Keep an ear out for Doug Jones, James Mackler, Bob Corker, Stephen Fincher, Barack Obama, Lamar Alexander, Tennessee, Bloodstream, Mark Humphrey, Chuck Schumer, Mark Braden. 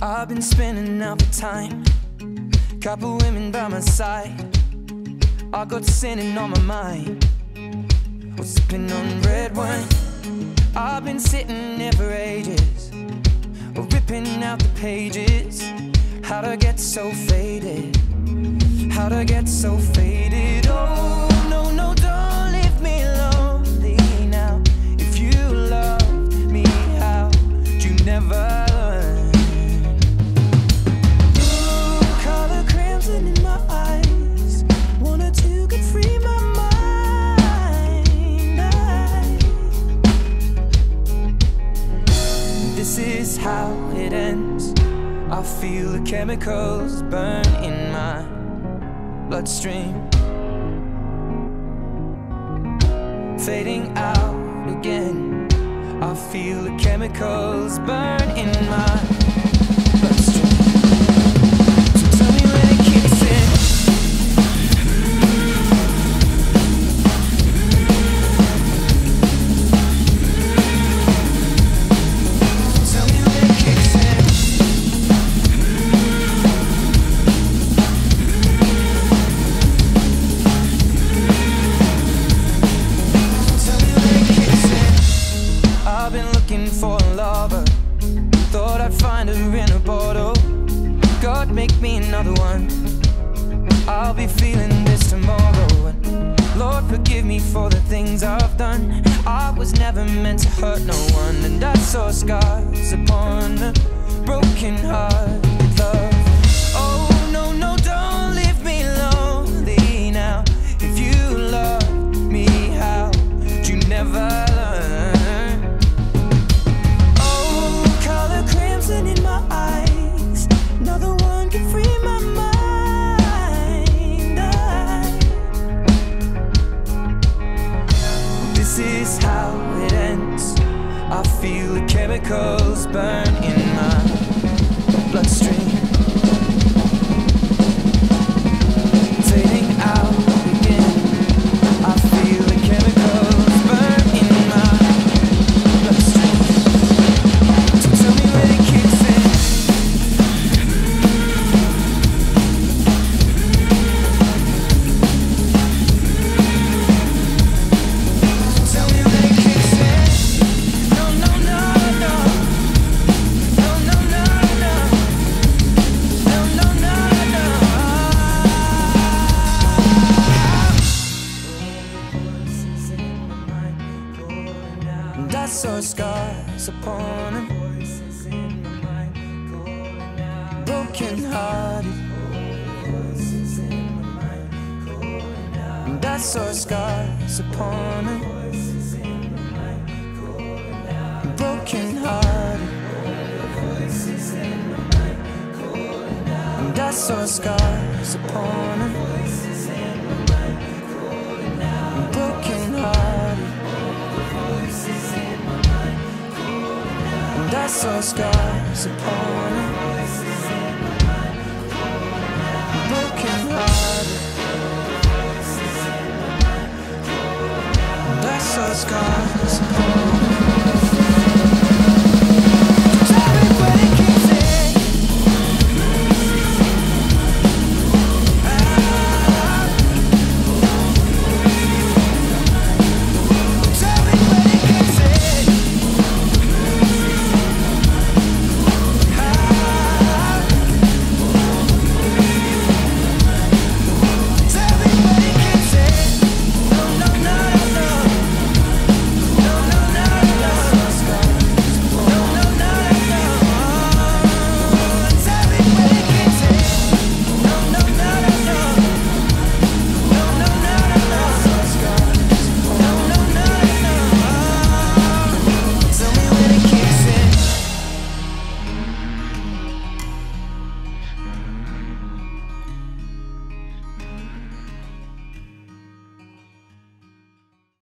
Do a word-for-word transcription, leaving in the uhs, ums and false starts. I've been spinning out for time, couple women by my side. I got sinning on my mind, was sipping on red wine. I've been sitting there for ages, ripping out the pages. How'd I get so faded? How'd I get so faded? Oh, no, no, don't leave me lonely now. If you loved me, how'd you never? This is how it ends. I feel the chemicals burn in my bloodstream, fading out again. I feel the chemicals burn in my bloodstream. So tell me when it kicks in. For a lover, thought I'd find her in a bottle. God, make me another one. I'll be feeling this tomorrow. Lord, forgive me for the things I've done. I was never meant to hurt no one, and I saw scars upon a broken heart with love. Oh, no, no, don't leave me lonely now. If you loved me, how'd you never? This is how it ends. I feel the chemicals burn in my bloodstream, fading out again. I feel the chemicals burn in my bloodstream. So tell me when it kicks in. I saw scars upon him, voices in my mind calling out, broken hearted, voices in my mind calling out. And I saw scars upon him, voices in my mind calling out, broken hearted, voices in my mind calling out. And I saw scars upon him, voices in my mind calling out, broken hearted, voices in. I saw scars upon her, broken hearted. I saw scars upon her.